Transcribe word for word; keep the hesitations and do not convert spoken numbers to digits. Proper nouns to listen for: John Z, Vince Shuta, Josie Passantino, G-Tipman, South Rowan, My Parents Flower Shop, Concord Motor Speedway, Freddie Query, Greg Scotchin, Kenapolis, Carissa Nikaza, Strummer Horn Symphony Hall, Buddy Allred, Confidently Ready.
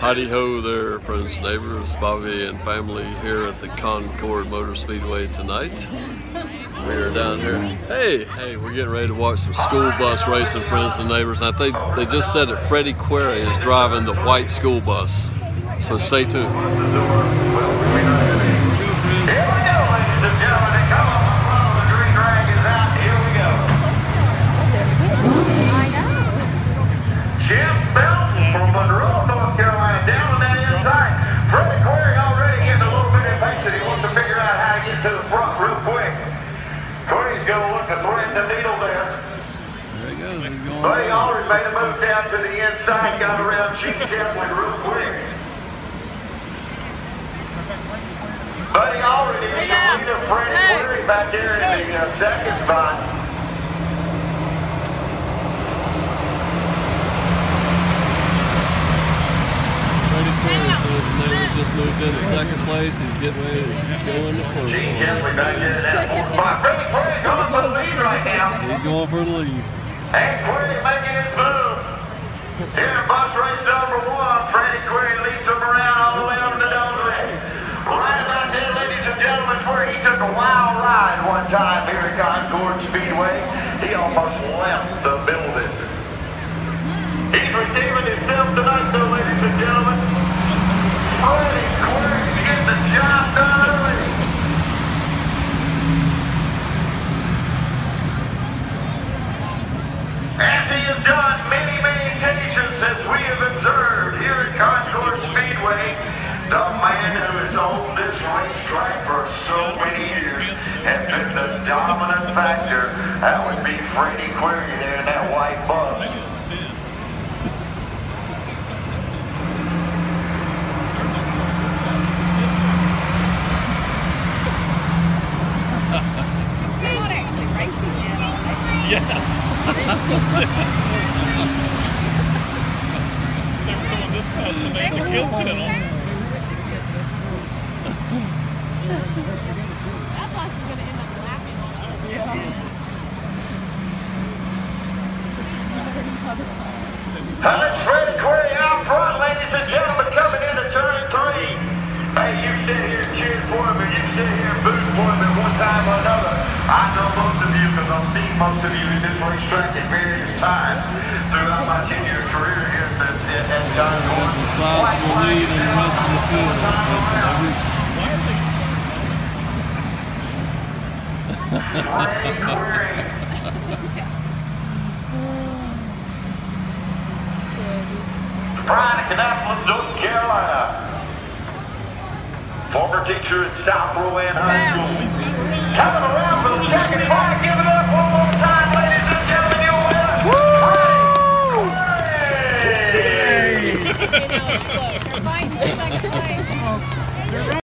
Howdy ho there, friends and neighbors, Bobby and family here at the Concord Motor Speedway tonight. We are down here. Hey, hey, we're getting ready to watch some school bus racing, friends and neighbors. And I think they just said that Freddie Query is driving the white school bus. So stay tuned. Buddy Allred made a move down to the inside, got around G-Tipman real quick. Buddy Allred is the leader, Freddie Query back there in the uh, second spot. Freddie Query has just moved into second place and get ready to go in the first. G-Tipman back there in that fourth spot. Freddie Query going for the lead right now. He's going for the lead. And Query making his move. Here in bus race number one, Freddie Query leads him around all the way on the doublehead. Right about there, ladies and gentlemen, is where he took a wild ride one time here at Concord Speedway. He almost left the building. He's redeeming himself tonight, though, ladies and gentlemen. Freddie Query getting the job done early. As he has done many, many occasions as we have observed here at Concord Speedway, the man who has owned this racetrack for so many years has been the dominant factor. That would be Freddie Query there in that white bus. Yes. They're going this time to make the kill channel. That bus is going to end up laughing on us. Yeah. That's Freddie Query out front, ladies and gentlemen, coming into turn three. Hey, you sit here cheering for him, and you sit here booting for him at one time or another. I know most of you because I've seen most of you in this racetrack at various times throughout my ten-year career here at at Concord. Why do you think most of the field Freddie Query. The pride of Kenapolis, North Carolina. Former teacher at South Rowan High School. Coming around with a check and flag, give it up one more time, ladies and gentlemen, you'll win it! Woo! Hey! Hey! Hey! Hey! Hey! Hey! Hey! Hey!